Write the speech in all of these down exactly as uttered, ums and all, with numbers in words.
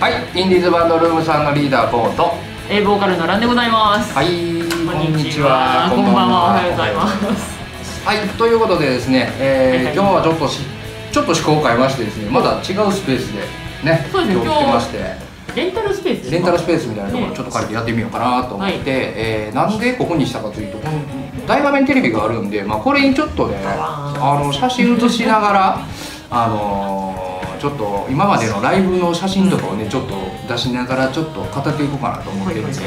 はい、インディーズバンドルームさんのリーダーボーとえボーカルのランでございます。はい、こんにちは、こんばんは、おはようございます。はい、ということでですね、えー、今日はちょっとしちょっと趣向を変えましてですね、まだ違うスペースでね、今日来てまして、レンタルスペースですか、レンタルスペースみたいなところをちょっと借りてやってみようかなと思って、はい、えー、なんでここにしたかというと、この大画面テレビがあるんで、まあ、これにちょっとね、あの写真写しながらあのー、ちょっと今までのライブの写真とかをね、ちょっと出しながらちょっと語っていこうかなと思ってるんで、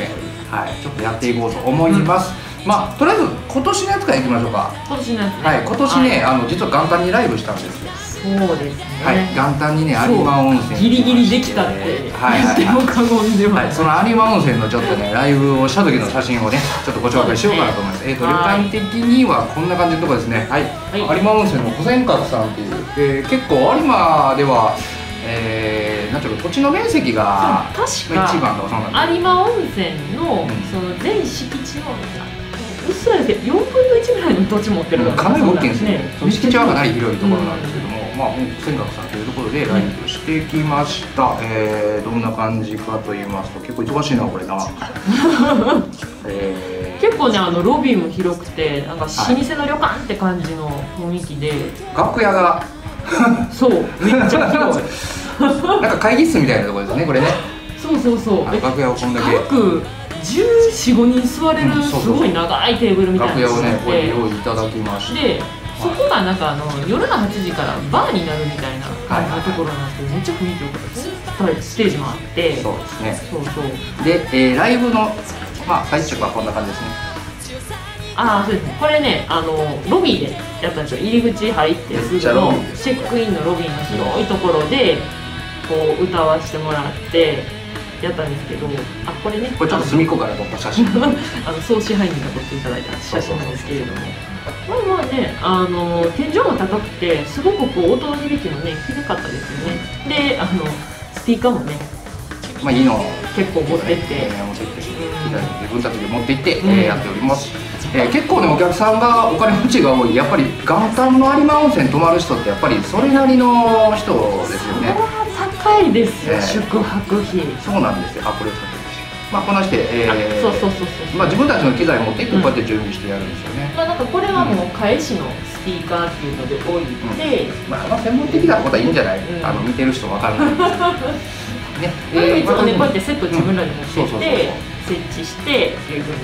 はい、ちょっとやっていこうと思います、うん、まあとりあえず今年のやつからいきましょうか。今年のやつね、はい、今年ね、あの実は元旦にライブしたんですよ。そうですね、はい、元旦にね、有馬温泉ギリギリできたって言っても過言ではない、その有馬温泉のちょっとね、ライブをした時の写真をね、ちょっとご紹介しようかなと思います。えっと旅館的にはこんな感じのところですね。はい、有馬温泉の保泉閣さんっていう、結構有馬ではなんていうか、土地の面積が一番とか、そうなんです。有馬温泉のその全敷地のうっすらですけどよんぶんのいちぐらいの土地持ってるのかなり大きいんですね。敷地はかなり広いところなんですけども、まあ、保泉閣さんというところでライブしてきました、うん、えー、どんな感じかと言いますと、結構忙しいなこれなえー、結構ね、あのロビーも広くて、なんか老舗の旅館って感じの雰囲気で、楽屋がそうめっちゃ広いなんか会議室みたいなところですね、これね。そうそうそう、楽屋をこんだけじゅうよん、ごにん座れるすごい長いテーブルみたいなのを用意いただきまして、そこがなんかあの夜のはちじからバーになるみたいな感じのところなんですけど、めっちゃ雰囲気良かったです。ステージもあって、そうですね、そうそうで、えー、ライブの、まあ、最初はこんな感じですね。ああ、そうですね、これね、あのロビーでやったんですよ。入り口入ってすぐのチェックインのロビーの広いところでこう歌わせてもらってやったんですけど、あ、これね、これちょっと隅っこから撮った写真あの総支配人が撮っていただいた写真なんですけれども、まあまあね、あの天井も高くて、すごくこう音の響きもね、きれかったですよね。で、あのスピーカーもね、まあいいの結構持ってって、自分たちで持って行ってやっております。結構ね、お客さんがお金持ちが多い。やっぱり元旦の有馬温泉泊まる人ってやっぱりそれなりの人ですよね。高いですよ、宿泊費。そうなんですよ、あ、これですね。まあこなして、そうそうそうそう。まあ自分たちの機材持ってこうやって準備してやるんですよね。まあなんかこれはもう返しのスピーカーっていうので置いて、まあまあ専門的なことはいいんじゃない。あの見てる人わかるんですけどね。いつもね、こうやってセット自分らで持ってって設置してっていう風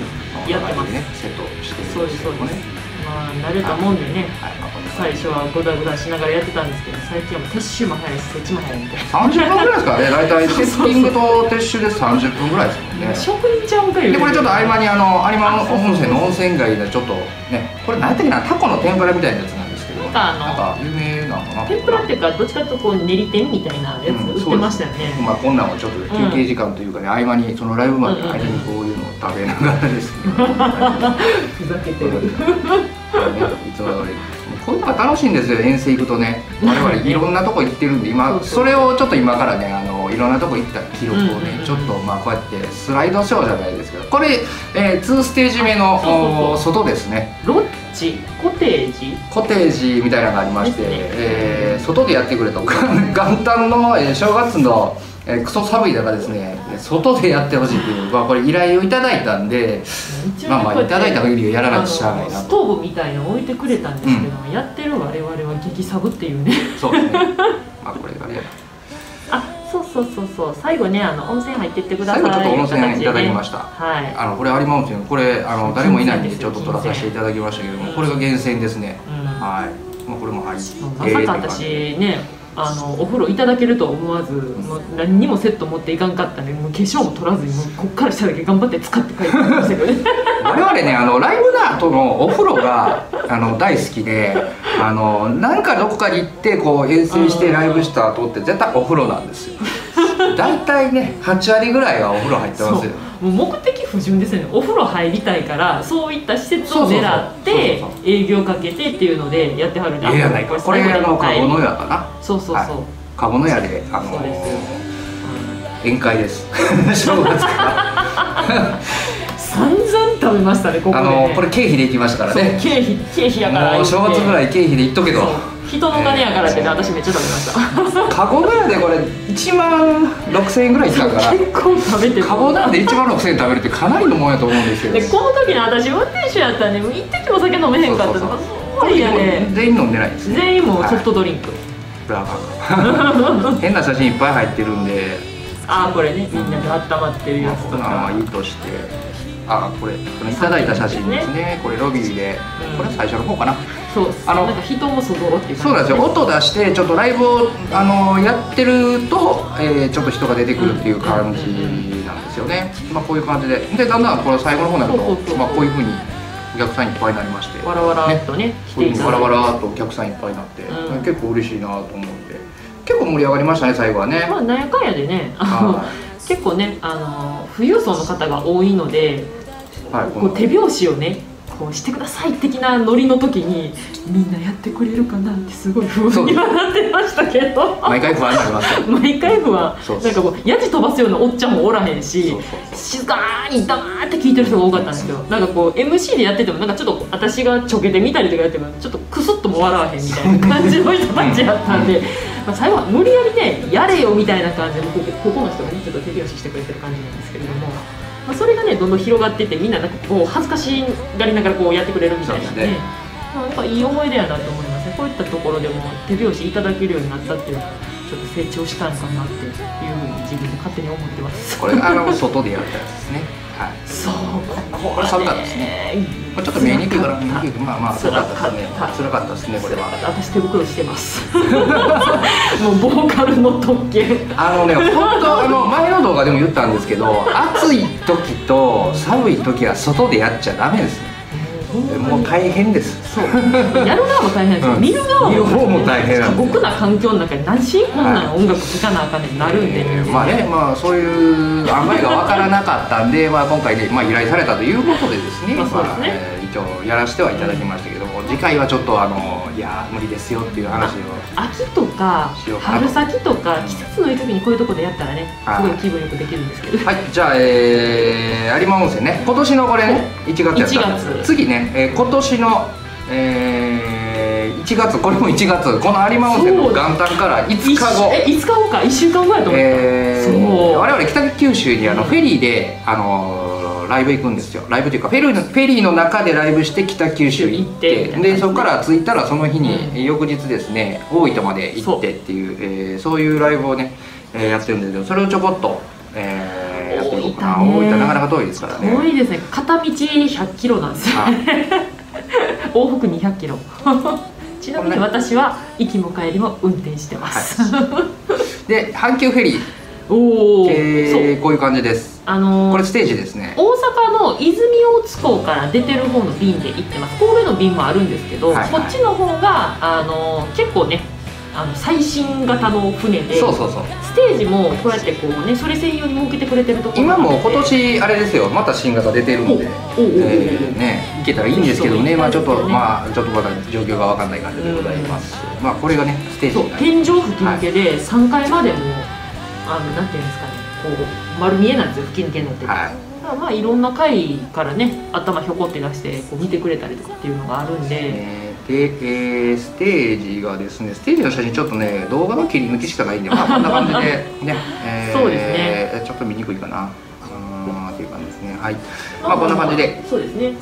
にやってますね。セットして。そうですそうです。まあ慣れたもんでね。最初はごだごだしながらやってたんですけど、最近はもう撤収も早いし、設置も早いみたいな。さんじゅっぷんぐらいですからね、大体セッティングと撤収でさんじゅっぷんぐらいですもんね。職人ちゃんがいる。で、これちょっと合間にあの有馬温泉の温泉街でちょっとね、これ何やったっけな、タコの天ぷらみたいなやつなんですけど、なんか有名なのかな。天ぷらっていうか、どっちかとこう練り天みたいなやつ売ってましたよね。まあこんなんはちょっと休憩時間というかね、合間にそのライブまでの間にこういうのを食べながらですね。ふざけてる。いつも通り。こういうのが楽しいんですよ、遠征行くとね。我々いろんなとこ行ってるんで、今それをちょっと今からね、あのいろんなとこ行った記録をね、ちょっとまあこうやってスライドショーじゃないですけど、これ、えー、ツーステージめの外ですね。ロッジコテージコテージみたいなのがありまして、ね、えー、外でやってくれと元旦の、えー、正月の、えー、クソ寒い中ですね、外でやってほしいという、まあ、これ依頼をいただいたんで、まあまあいただいた限りはやらないとしゃあないなと。ストーブみたいの置いてくれたんですけども、うん、やってる我々は激サブっていうね。そうですね、まあこれがね、あ、そうそうそうそう、最後ね、あの温泉入ってってください。最後ちょっと温泉いただきました。はい、あのこれ有馬温泉、これあの誰もいないんでちょっと撮らさせていただきましたけども、これが源泉ですね。うん、はい、まあこれも入って。まさか私ね、あのお風呂いただけると思わず、もう何にもセット持っていかんかったんで、もう化粧も取らずに、もうこっから下だけ頑張って使って帰ってきましたけどね。我々ね、あのライブの後のお風呂があの大好きで、あのなんかどこかに行ってこう遠征してライブした後って絶対お風呂なんですよ。大体ね、はちわりぐらいはお風呂入ってますよ。もう目的不純ですよね。お風呂入りたいから、そういった施設を狙って営業かけてっていうのでやってはるんですよね。これあの籠の屋かな。そうそうそう、籠の屋であの宴会です。正月から散々食べましたね、ここで。あのこれ経費で行きましたからね。経費経費やから、もう正月ぐらい経費で行っとけと。人の金やからってね、私めっちゃ食べました。カゴナーでこれいちまんろくせんえんぐらいいったから結構食べてる。カゴナーでいちまんろくせんえん食べるってかなりのもんやと思うんですよ。でこの時の私運転手やったんで、もう一滴お酒飲めへんかったとか、全員飲んでないですね。全員もソフトドリンク、変な写真いっぱい入ってるんで。ああこれね、みんなで温まってるやつとかいいとして、あこれこれいただいた写真ですね。これロビーで、これ最初の方かな。そう、あのなんか人もそぞろっていう感じですね。そうなんですよ。音出してちょっとライブをあのやってると、えー、ちょっと人が出てくるっていう感じなんですよね。まあこういう感じで、でだんだんこの最後の方になると、まあこういうふうにお客さんいっぱいになりまして、わらわらっとね、わらわらっとお客さんいっぱいになって、うん、結構嬉しいなと思って、結構盛り上がりましたね最後はね。まあなんやかんやでね、あの結構ね、あの富裕層の方が多いので、はい、こう手拍子をねこうしてください的なノリの時にみんなやってくれるかなってすごい不安にはなってましたけど、毎回不安になります。毎回不安、なんかこうやじ飛ばすようなおっちゃんもおらへんし、静かに黙って聞いてる人が多かったんですけど、なんかこう エムシー でやっててもなんかちょっと私がちょけてみたりとかやってもちょっとクスッとも笑わへんみたいな感じの人たちやったんで、まあ最後は無理やりねやれよみたいな感じでここの人がねちょっと手拍子してくれてる感じなんですけれども。まあそれがねどんどん広がっていって、みんななんかこう恥ずかしがりながらこうやってくれるみたいなね、ね、まあやっぱいい思い出やなと思いますね。こういったところでも手拍子いただけるようになったっていうのはちょっと成長したのかなっていうふうに自分で勝手に思ってます。これがあの外でやったやつですね。はい、そうここは寒かったですね。ちょっと見えにくいから見えにくいけど、まあまあ辛かったですね。辛かったですね。これは私手袋してます。もうボーカルの特権、あのね本当あの前の動画でも言ったんですけど、暑い時と寒い時は外でやっちゃダメですね。もう大変です。そう、やる側も大変ですよ、見る側も大変、過酷な環境の中で何しこんな音楽聴かなあかんねんなるんで、まあね、まあそういうあんまりが分からなかったんで、まあ今回ね依頼されたということでですね、一応やらせてはいただきましたけども、次回はちょっとあのいや無理ですよっていう話を、秋とか春先とか季節のいい時にこういうとこでやったらねすごい気分よくできるんですけど、はい、じゃあ有馬温泉ね、今年のこれねいちがつやった、次ねえー、今年の、えー、いちがつ、これもいちがつ、この有馬温泉の元旦からいつかご、えいつかごかいっしゅうかんごやと思った、えー、我々北九州にあのフェリーで、あのー、ライブ行くんですよ。ライブというかフェリーの、フェリーの中でライブして北九州行って、行ってでそこから着いたらその日に、うん、翌日ですね大分まで行ってっていう、そう、えー、そういうライブをね、えー、やってるんですけど、それをちょこっと、えー大分なかなか遠いですからね。遠いですね。片道ひゃっキロなんですよ。往復にひゃっキロ。ちなみに私は行きも帰りも運転してます。はい、で阪急フェリー。おお。えー、こういう感じです。あのー、これステージですね。大阪の泉大津港から出てる方の便で行ってます。神戸の便もあるんですけど、はいはい、こっちの方があのー、結構ね。あの最新型の船で、ステージもこうやってこうね、それ専用に設けてくれてるところ。今も今年あれですよ、また新型出てるんでね、行けたらいいんですけどね、まあちょっとまあちょっとまだ状況がわかんない感じでございます。まあこれがねステージになります。そう、天井吹き抜けでさんがいまでもあのなんていうんですかね、こう丸見えなんですよ、吹き抜けになってて。まあいろんな階からね頭ひょこって出してこう見てくれたりとかっていうのがあるんで、で、えー、ステージがですね、ステージの写真ちょっとね動画の切り抜きしかないんで、まあ、こんな感じでね、えー、そうですね、ちょっと見にくいかなあっていう感じですね。はい、まあこんな感じで、そうですね、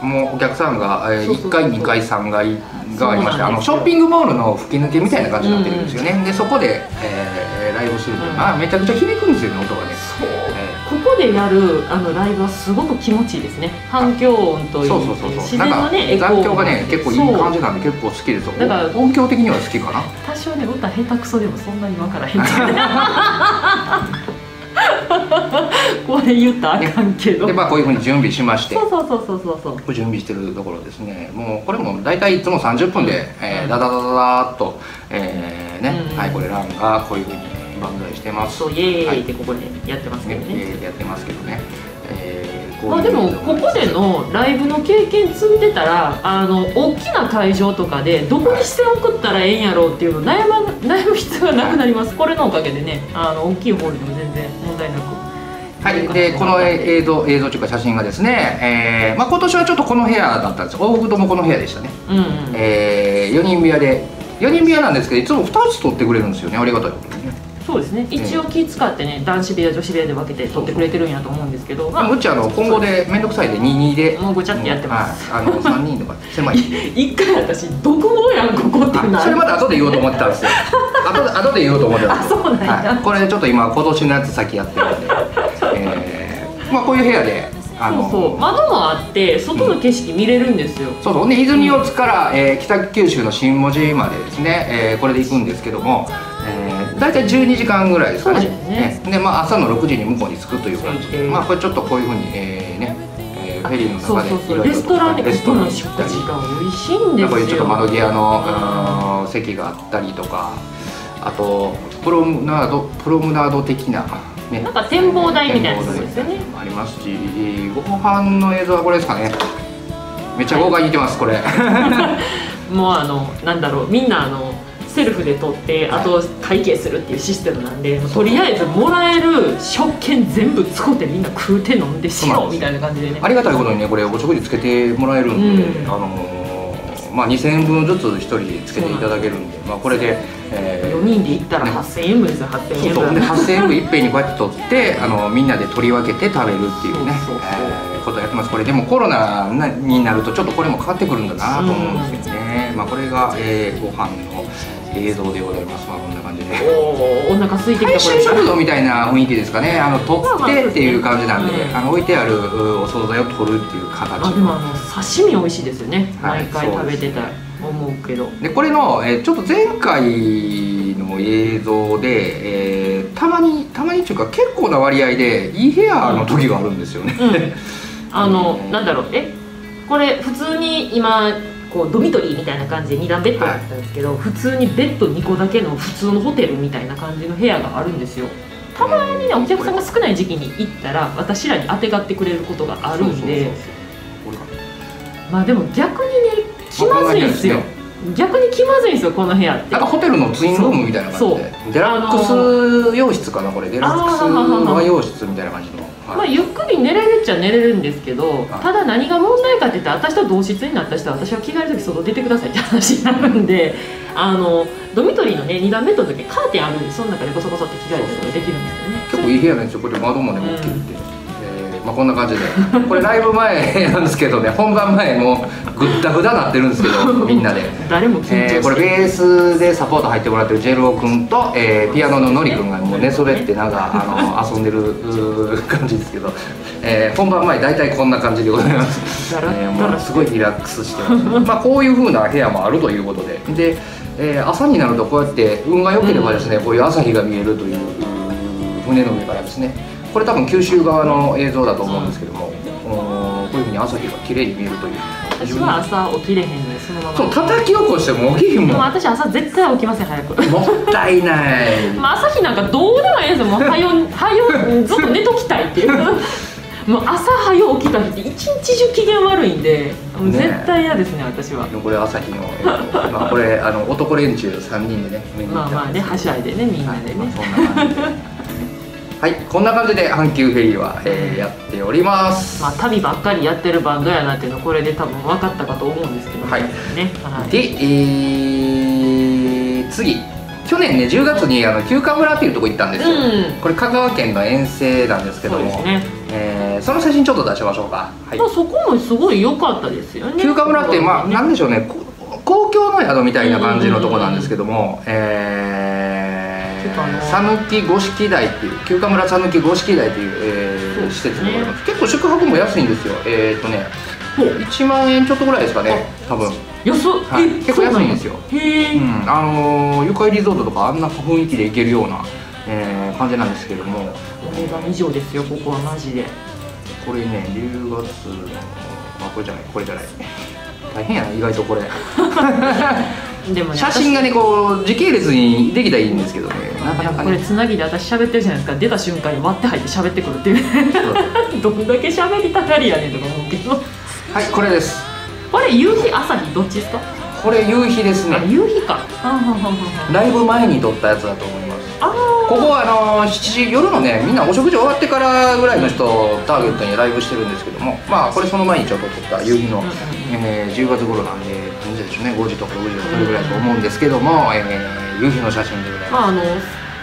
もうお客さんがいっかいにかいさんがいがありまして、あのショッピングモールの吹き抜けみたいな感じになってるんですよね。でそこで、えー、ライブすると、まあめちゃくちゃ響くんですよね、音がね。ここでやるあのライブはすごく気持ちいいですね。反響音という自然のねエコー音響がね結構いい感じなんで結構好きですよ。だから音響的には好きかな。多少ね歌下手くそでもそんなに分からへん。これ言ったらあかんけど。でまあこういうふうに準備しまして。そうそうそうそうそうそう。準備してるところですね。もうこれもだいたいいつもさんじゅっぷんで、えー、ダダダダダーっと、えー、ね、はい、これランがこういうふうに。万歳してます。そう、イエーイってここでやってますけどね。やってますけどね。まあでもここでのライブの経験積んでたら、あの大きな会場とかでどこに視線送ったらええんやろうっていうの悩む悩む必要がなくなります。これのおかげでね、あの大きいホールでも全然問題なく。はい、でこの映像映像というか写真がですね、えー、まあ今年はちょっとこの部屋だったんです。往復ともこの部屋でしたね。うんうん、えー、よにん部屋で。よにん部屋なんですけど、いつもふたつ取ってくれるんですよね。ありがたいことにね。そうですね、一応気使ってね、男子部屋女子部屋で分けて取ってくれてるんやと思うんですけど、まあ、うちあの今後で面倒くさいでにたいにでもうごちゃってやってます。あのさんにんとか狭い一回私「独房やんここ」ってな、それまで後で言おうと思ってたんですよ。後後で言おうと思ってたんですよ。あ、そうなんや。これちょっと今今年のやつ先やってるんで、えー、まあこういう部屋で。そうそう、窓もあって外の景色見れるんですよ。そうそうね、泉大津から、えー、北九州の新門司までですね、えー、これで行くんですけども、えー、大体じゅうにじかんぐらいですかね。そうですね。ね、でまあ朝のろくじに向こうに着くという感じで、まあこれちょっとこういうふうに、えー、ね、えー、フェリーの中でいろいろレストランでレストランの食事が美味しいんですよ。こういうちょっと窓際の、うん、席があったりとか、あとプロムナードプロムナード的な。なんか展望台みたいなところですよね。ありますし、ご飯の映像はこれですかね。めっちゃ豪華に似てます、これ。もうあの、なんだろう、みんなあのセルフで取って、あと会計するっていうシステムなんで。とりあえずもらえる食券全部使って、みんな食うて飲んでしようみたいな感じでね。ありがたいことにね、これお食事つけてもらえるんで、うん、あのー。まあにせんえんぶんずつひとりつけていただけるんで、まあこれでよにんで行ったらはっせんえんぶんですよ。はっせんえんぶん、そうそう、ではっせんえんぶんいっぺんにこうやって取って、あのみんなで取り分けて食べるっていうねことをやってます。これでもコロナになるとちょっとこれも変わってくるんだなと思うんですよね。まあこれがえご飯の映像でございます。まあこんな感じで、おお腹空いてきた、これ食堂みたいな雰囲気ですかね。あの取ってっていう感じなんで、あの置いてあるお惣菜を取るっていう形。あ、でもあの刺身美味しいですよね。毎回食べてた思うけど。でこれのえちょっと前回の映像で、えー、たまにたまにっていうか結構な割合でいい部屋の時があるんですよね。うんうん、あのなんだろう、えこれ普通に今。こうドミトリーみたいな感じでにだんベッドだったんですけど、はい、普通にベッドにこだけの普通のホテルみたいな感じの部屋があるんですよ。たまにね、お客さんが少ない時期に行ったら私らにあてがってくれることがあるんで、まあでも逆にね気まずいんですよ。逆に気まずいんですよ、この部屋って。なんかホテルのツインルームみたいな感じで、デラックス洋室かな、これデラックス和洋室みたいな感じの。まあゆっくり寝れるっちゃ寝れるんですけど、ただ何が問題かって言って、私と同室になった人は私は着替える時外出てくださいって話になるんで、あのドミトリーのねに段ベッドの時カーテンあるんで、その中でこそこそって着替えることができるんですよね。結構いい部屋なんですよ、これ窓まで持ってるって、えー、まあこんな感じで、これライブ前なんですけどね、本番前もうぐったぐだなってるんですけど、みんなで誰も緊張して、えー、これベースでサポート入ってもらってるジェルオ君と、えー、ピアノのノリ君がもう寝そべってなんかあの遊んでる感じですけど、えー、本番前大体こんな感じでございます。えー、もうすごいリラックスしてます。まあこういう風な部屋もあるということで、で、えー、朝になるとこうやって運が良ければですね、うん、こういう朝日が見えるという船の上からですね、これ多分九州側の映像だと思うんですけども、こういう風に朝日が綺麗に見えるという。私は朝起きれへんね、そのまま。そう、叩き起こしても起きへんもん。私朝絶対起きません、早く。もったいない。まあ朝日なんかどうでもいいですよ。もう早よ早よずっと寝ときたいっていう。もう朝早起きた日って一日中機嫌悪いんで、もう絶対嫌ですね、私は。これ朝日の、えっと、まあこれあの男連中さんにんでね、見に行ったんですけど。まあまあね、はしゃいでね、みんなでね。はい、そんな感じで。はい、こんな感じで阪急フェリーは、えー、やっております。まあ旅ばっかりやってるバンドやなっていうのこれで多分分かったかと思うんですけど、ね。はい。はい、で、えー、次去年ねじゅうがつにあの旧川村っていうとこ行ったんですよ。うん、これ香川県の遠征なんですけども、そうですね、えー、その写真ちょっと出しましょうか。はい、まあそこもすごい良かったですよね。旧川村って、まあなんでしょうね、公共の宿みたいな感じのとこなんですけども、えー。讃岐五色台っていう旧川村讃岐五色台という、えー、施設になります。結構宿泊も安いんですよ。えー、っとね、いちまんえんちょっとぐらいですかね、多分。安っ、はい、結構安いんですよ。へえ、うん、あのー、ゆかりリゾートとかあんな雰囲気で行けるような、えー、感じなんですけども。お値段以上ですよ、ここはマジで。これね、じゅうがつの、あ、これじゃない、これじゃない。大変やな、意外とこれ。でもね、写真がねこう時系列にできたらいいんですけどね、なかなかね。これつなぎで私喋ってるじゃないですか、出た瞬間に割って入って喋ってくるっていうどんだけ喋りたがりやねんとか思うけど。はい、これです。これ夕日朝日どっちですか？これ夕日ですね。夕日か。ライブ前に撮ったやつだと思います。ここはあのしちじ夜のね、みんなお食事終わってからぐらいの人をターゲットにライブしてるんですけども、まあこれその前にちょっと撮った夕日のえー、じゅうがつ頃なんで何時でしょうね、ごじとかろくじとかそれぐらいだと思うんですけども、えー、夕日の写真でございます。まああの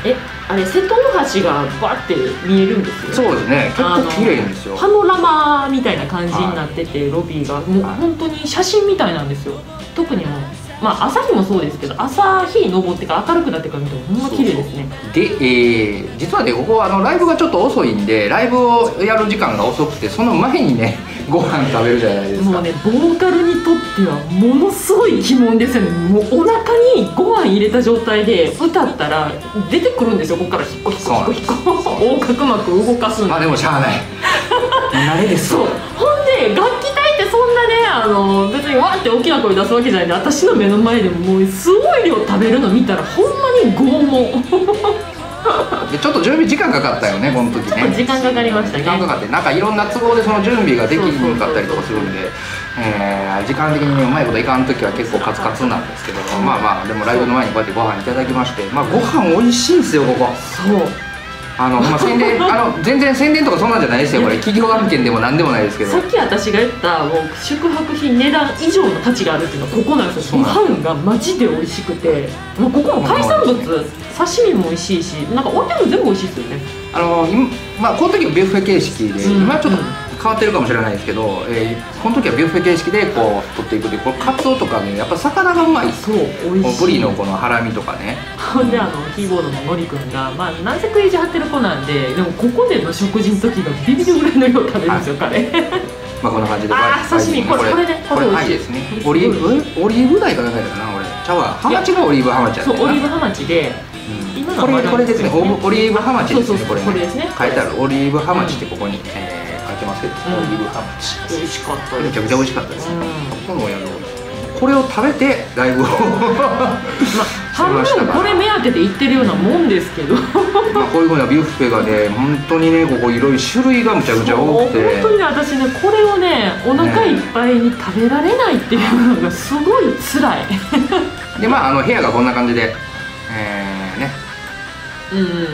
えあれ瀬戸大橋がバって見えるんですよ。そうですね。結構綺麗ですよ。パノラマみたいな感じになってて、ロビーがもう本当に写真みたいなんですよ。特にもうまあ朝日もそうですけど、朝日昇ってから明るくなってから見てもほんま綺麗ですね。で、えー、実はねここはあのライブがちょっと遅いんで、ライブをやる時間が遅くてその前にねご飯食べるじゃないですか。もうねボーカルにとってはものすごい鬼門ですよね。もうお腹にご飯入れた状態で歌ったら出てくるんですよ。ここからひっこひっこひっこひっこ横隔膜動かすんで。まあでもしゃあない慣れですよ。ほんで楽器隊ってそんなねあの別にわーって大きな声出すわけじゃないんで、私の目の前でもうすごい量食べるの見たらほんまに拷問でちょっと準備時間かかったよね、この時ね。ちょっと時間かかりましたね。時間かかって、なんかいろんな都合でその準備ができなかったりとかするんで、時間的にうまいこといかん時は結構カツカツなんですけど、うん、まあまあ、でもライブの前にこうやってご飯いただきまして、まあ、ご飯美味しいんですよ、ここ。そうあのまあ、宣伝あの全然宣伝とかそんなんじゃないですよ、これ企業案件でも何でもないですけど、さっき私が言ったもう宿泊費値段以上の価値があるっていうのはここなんですよ。ご飯がマジで美味しくて、もうここも海産物、刺身も美味しいし、なんかお店も全部美味しいですよね。あの今、まあ、この時はビュッフェ形式で、今はちょっと変わってるかもしれないですけど、えー、この時はビュッフェ形式でこう取っていくで、これカツオとかね、やっぱ魚がうまい。そう、美味しい。ブリのこのハラミとかね。ほんであのキーボードののりくんが、まあ何せ食い意地張ってる子なんで、でもここでの食事の時がビビるぐらいの量食べるんですよ、彼。まあこんな感じで。ああ、刺身、これこれね、これ美味しいですね。オリーブオリーブ台かなんかだかな、俺。ちゃうわ。ハマチがオリーブハマチやったな。そう、オリーブハマチで。これこれですね。オリーブハマチですね。これですね。書いてあるオリーブハマチってここに書いてますけど、オリーブハマチ。美味しかった。めちゃくちゃ美味しかったです。今度やろう。これを食べてライブを。半分これ目当てで行ってるようなもんですけど。まあこういう風なビュッフェがね、本当にねここいろいろ種類がむちゃくちゃ多くて。本当にね私ねこれをねお腹いっぱいに食べられないっていうのがすごい辛い。でまああの部屋がこんな感じで。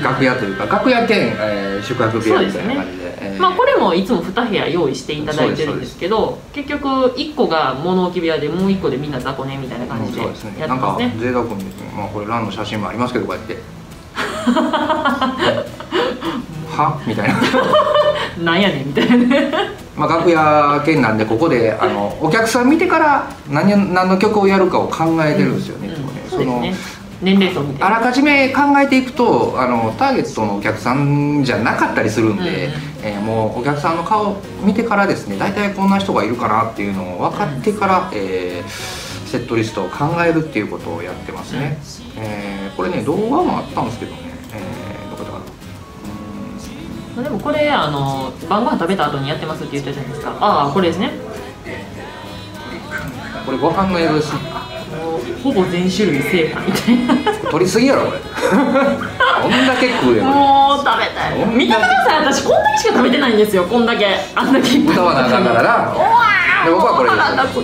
楽屋というか楽屋兼、えー、宿泊部屋みたいな感じで、えー、まあこれもいつもに部屋用意していただいてるんですけど、結局いっこが物置部屋でもういっこでみんな雑魚寝みたいな感じでやってますね。なんか贅沢に、まあ、これランの写真もありますけどこうやってはみたいななんやねんみたいなねまあ楽屋兼なんで、ここであのお客さん見てから何、何の曲をやるかを考えてるんですよね、いつもね。その年齢層みたいなあらかじめ考えていくと、あのターゲットのお客さんじゃなかったりするんで、うん、えー、もうお客さんの顔を見てからですね、大体こんな人がいるかなっていうのを分かってから、うん、えー、セットリストを考えるっていうことをやってますね、うん、えー、これね動画もあったんですけどね、えー、どこだかな。でもこれあの晩ご飯食べた後にやってますって言ったじゃないですか。ああこれですね。これご飯の映像です。ほぼ全種類制覇みたいな。取りすぎやろこれ。こんだけ食うやん。もう食べたい。見てください、私こんだけしか食べてないんですよ。こんだけあんだけ歌わなあかんからな。で僕はこれで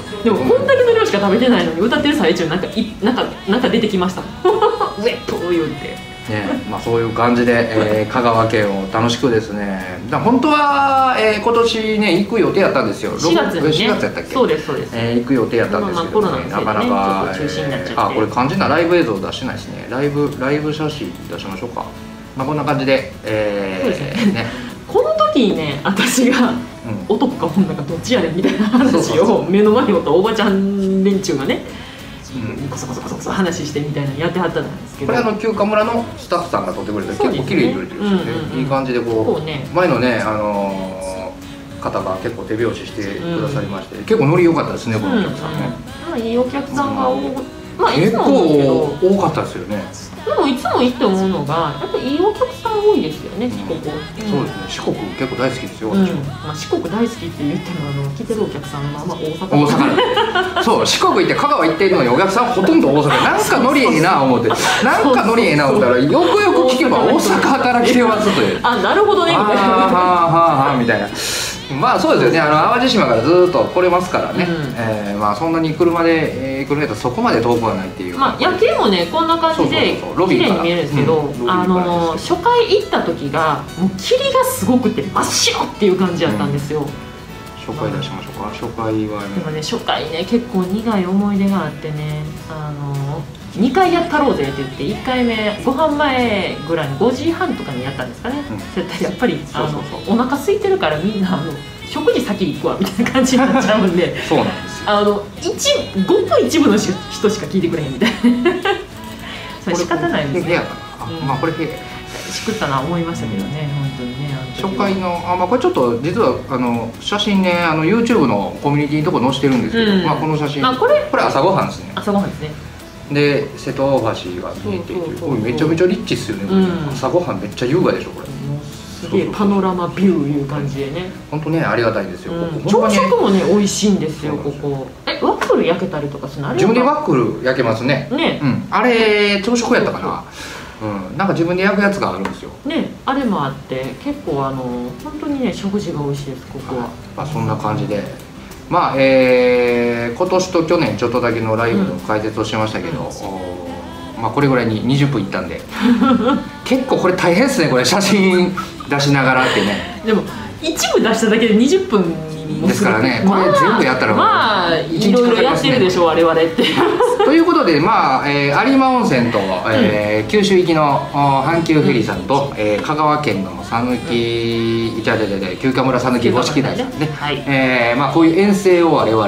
す。でもこんだけの量しか食べてないのに歌ってる最中なんかいなんかなんか出てきました。ウェッと言うて。ね、まあそういう感じで、えー、香川県を楽しくですね。だ本当は、えー、今年ね行く予定やったんですよ。しがつにね。しがつやったっけ？そうですそうです。えー、行く予定やったんですけどね。なかなか中止になっちゃって。あ、これ肝心なライブ映像出してないですね。ライブライブ写真出しましょうか。まあこんな感じで、えー、そうですね。ねこの時にね私が男か女かどっちやねんみたいな話を目の前におったおばちゃん連中がね。コソコソコソコソ話してみたいなのやってはったんですけど、これあの休暇村のスタッフさんが撮ってくれて、結構綺麗に撮れてるんですよね。いい感じでこう前のねあの方が結構手拍子してくださりまして、結構ノリ良かったですね、このお客さんね。まあいいお客さんが結構多かったですよね。でもいつもいいって思うのがやっぱいいお客さん多いですよね、四国。そうですね、四国結構大好きですよ私も。まあ四国大好きって言ってるのは来てるお客さんはまあ大阪。大阪。そう四国行って香川行ってるのにお客さんほとんど大阪。なんかノリええな思って、なんかノリええな思ったらよくよく聞けば大阪働きてますという。あ、なるほどねみたいな。ははははみたいな。まあそうですよね、あの淡路島からずっと来れますからね、うん、えー、まあそんなに車で、えー、来るとそこまで遠くはないっていう、まあ夜景もねこんな感じで綺麗に見えるんですけど、うん、あの初回行った時がもう霧がすごくて真っ白っていう感じやったんですよ、うん、初回出しましょうか。初回はね、でもね、初回ね結構苦い思い出があってね、あのにかいやったろうぜって言っていっかいめご飯前ぐらいのごじはんとかにやったんですかね、うん、絶対やっぱりお腹空いてるからみんなあの食事先行くわみたいな感じになっちゃうんでそうなんですよ、あの一ごく一部の人しか聞いてくれへんみたいなそれ仕方ないんですね。まあこれしくったな思いましたけどね、本当にね。初回のあ、まあ、これちょっと実はあの写真ね、あの YouTube のコミュニティのとこ載せてるんですけど、うん、まあこの写真、まあ、これこれ朝ごはんですね。朝ごはんですね。で瀬戸大橋が見えていて、これめちゃめちゃリッチっすよね。うん、朝ごはんめっちゃ優雅でしょこれ。すげえパノラマビューいう感じでね。本当ねありがたいですよ。うん、ここ朝食もね美味しいんですよここ。えワッフル焼けたりとかするのあれ？自分でワッフル焼けますね。ね、うん、あれ朝食やったかな。うん、なんか自分で焼くやつがあるんですよね。あれもあって結構あの本当にね食事が美味しいですここは、はい、まあ、そんな感じで、まあえー、今年と去年ちょっとだけのライブの解説をしましたけど、うん、まあこれぐらいににじゅっぷんいったんで結構これ大変ですねこれ写真出しながらってねでも一部出しただけでにじゅっぷんですからね、これ全部やったらまあいろいろやってるでしょ我々ってということで、まあえー、有馬温泉と、えーうん、九州行きの阪急フェリーさんと、うん、えー、香川県の讃岐、うん、いちゃちゃちゃちゃ休暇村讃岐五色台さんね、はい、えー、まあこういう遠征を我々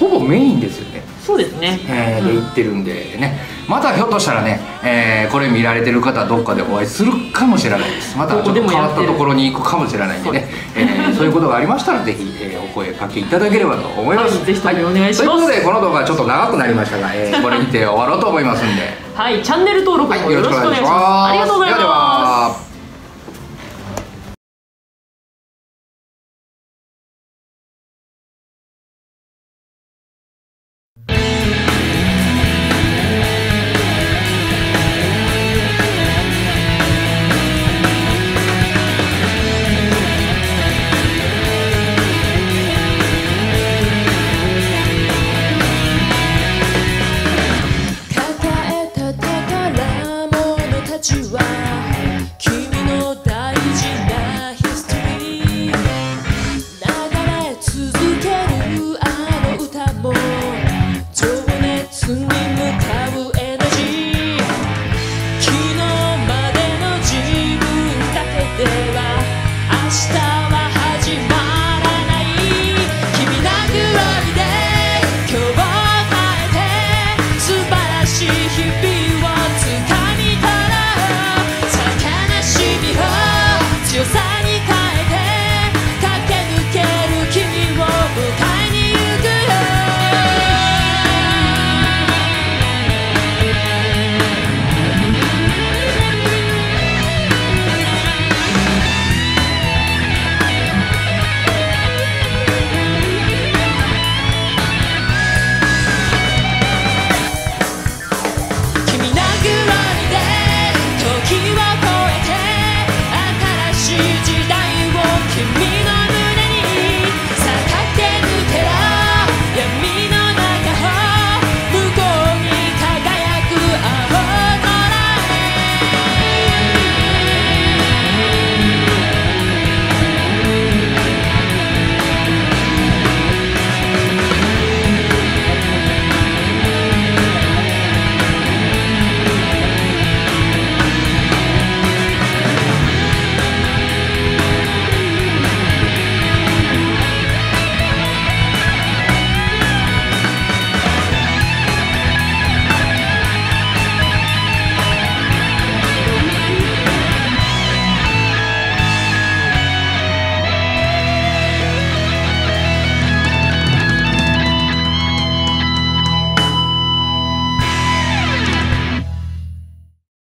ほぼメインですよね。そうですね、えー、で行ってるんでね、うん、またひょっとしたらね、えー、これ見られてる方どっかでお会いするかもしれないです。またちょっと変わったところに行くかもしれないんでね、そう、えー、そういうことがありましたらぜひ、えー、お声かけいただければと思います。ぜひともお願いします。ということでこの動画はちょっと長くなりましたが、えー、これにて終わろうと思いますんではい、チャンネル登録もよろしくお願いします。ありがとうございます。